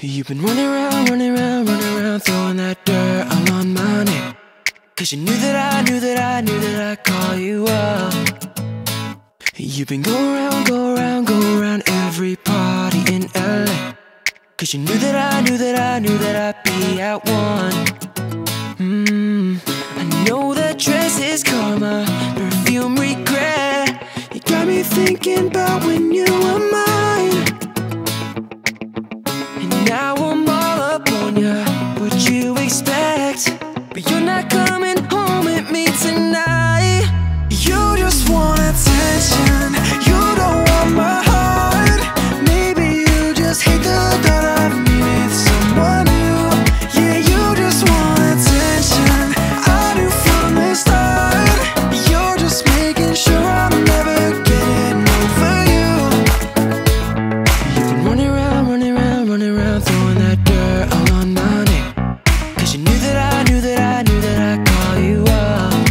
You've been running around, running around, running around, throwing that dirt all on my name. Cause you knew that I, knew that I, knew that I'd call you up. You've been going around, go around, go around every party in LA. Cause you knew that I, knew that I, knew that I'd be at one. I know that dress is karma, perfume regret. You got me thinking about when you were mine. And now I'm all up on ya, what you expect? But you're not coming home with me tonight. You just want attention, you don't want my heart. Maybe you just hate the thought of me with someone new. Yeah, you just want attention, I knew from the start. You're just making sure I'm never getting over you. You've been running around, running around, running around, throwing that dirt all on my name. Cause you knew that I, knew that I, knew that I'd call you up.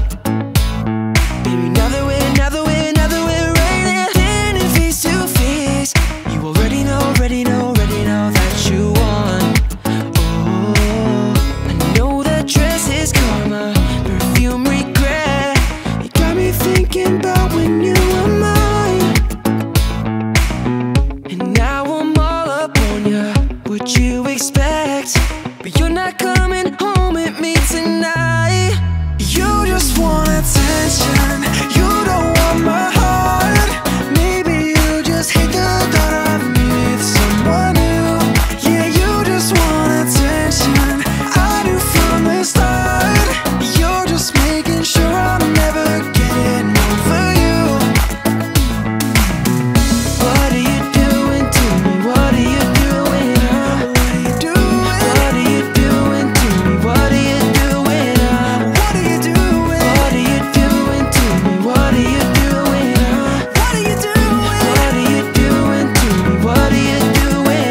Baby, now that we're right there, standing face to face. You already know, already know, already know that you won. Oh, I know that dress is karma, perfume regret. You got me thinking about when you were mine. And now I'm all up on ya, what you expect? But you're not coming home with me tonight. You just want attention, you don't want my heart. Maybe you just hate the thought of me with someone new. Yeah, you just want attention, I knew from the start. You're just making sure I'm never getting over you. What are you doing to me? What are you doing? What are you doing to me? What are you doing? What are you doing? What are you doing to me? What are you doing? What are you doing? What are you doing to me? What are you doing?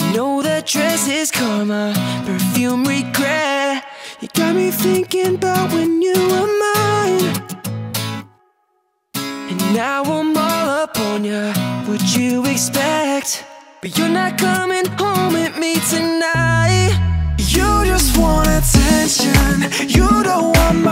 I know that dress is karma, perfume regret. You got me thinking about when you were mine. And now I'm all up on ya, what you expect? But you're not coming home with me tonight. You just want attention, you don't want my